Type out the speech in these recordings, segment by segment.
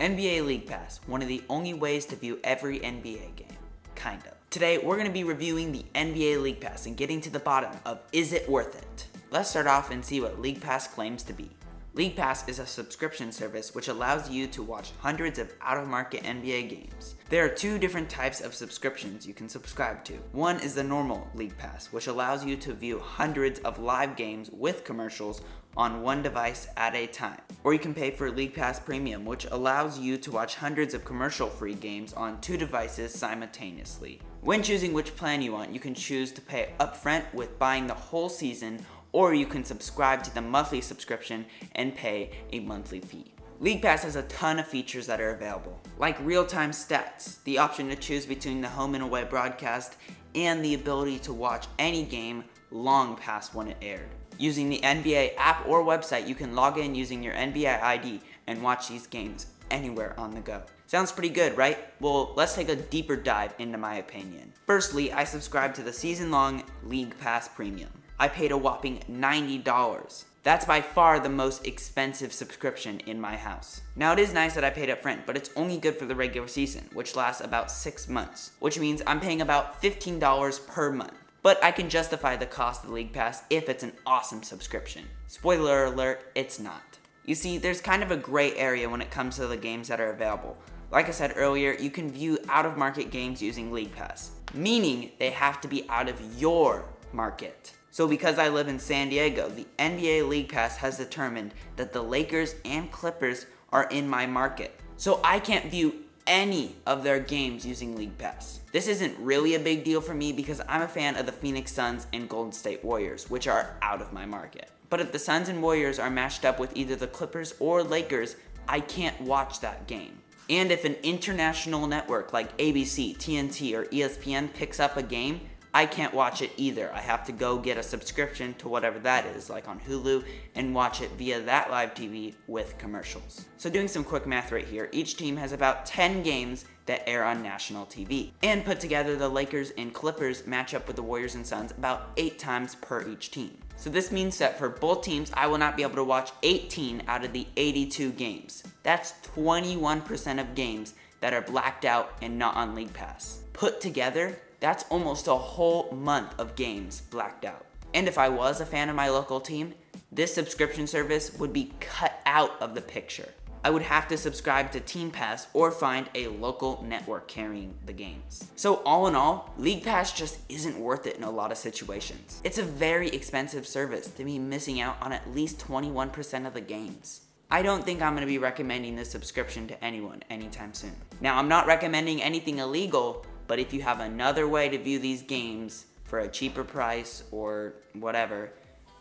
NBA League Pass, one of the only ways to view every NBA game, kind of. Today, we're gonna be reviewing the NBA League Pass and getting to the bottom of, is it worth it? Let's start off and see what League Pass claims to be. League Pass is a subscription service which allows you to watch hundreds of out-of-market NBA games. There are two different types of subscriptions you can subscribe to. One is the normal League Pass, which allows you to view hundreds of live games with commercials on one device at a time. Or you can pay for League Pass Premium, which allows you to watch hundreds of commercial-free games on two devices simultaneously. When choosing which plan you want, you can choose to pay upfront with buying the whole season, or you can subscribe to the monthly subscription and pay a monthly fee. League Pass has a ton of features that are available, like real-time stats, the option to choose between the home and away broadcast, and the ability to watch any game long past when it aired. Using the NBA app or website, you can log in using your NBA ID and watch these games anywhere on the go. Sounds pretty good, right? Well, let's take a deeper dive into my opinion. Firstly, I subscribe to the season-long League Pass Premium. I paid a whopping $90. That's by far the most expensive subscription in my house. Now, it is nice that I paid up front, but it's only good for the regular season, which lasts about 6 months, which means I'm paying about $15 per month. But I can justify the cost of the League Pass if it's an awesome subscription. Spoiler alert, it's not. You see, there's kind of a gray area when it comes to the games that are available. Like I said earlier, you can view out-of-market games using League Pass, meaning they have to be out of your market. So because I live in San Diego, the NBA League Pass has determined that the Lakers and Clippers are in my market. So I can't view any of their games using League Pass. This isn't really a big deal for me because I'm a fan of the Phoenix Suns and Golden State Warriors, which are out of my market. But if the Suns and Warriors are matched up with either the Clippers or Lakers, I can't watch that game. And if an international network like ABC, TNT, or ESPN picks up a game, I can't watch it either. I have to go get a subscription to whatever that is, like on Hulu, and watch it via that live TV with commercials. So doing some quick math right here, each team has about 10 games that air on national TV. And put together, the Lakers and Clippers match up with the Warriors and Suns about 8 times per each team. So this means that for both teams, I will not be able to watch 18 out of the 82 games. That's 21% of games that are blacked out and not on League Pass. Put together, that's almost a whole month of games blacked out. And if I was a fan of my local team, this subscription service would be cut out of the picture. I would have to subscribe to Team Pass or find a local network carrying the games. So all in all, League Pass just isn't worth it in a lot of situations. It's a very expensive service to be missing out on at least 21% of the games. I don't think I'm gonna be recommending this subscription to anyone anytime soon. Now, I'm not recommending anything illegal, but if you have another way to view these games for a cheaper price or whatever,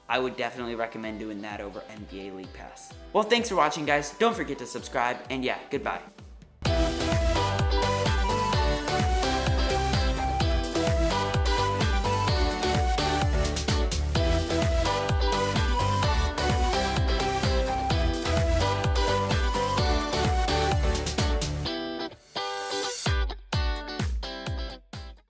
I would definitely recommend doing that over NBA League Pass. Well, thanks for watching, guys. Don't forget to subscribe, and yeah, goodbye.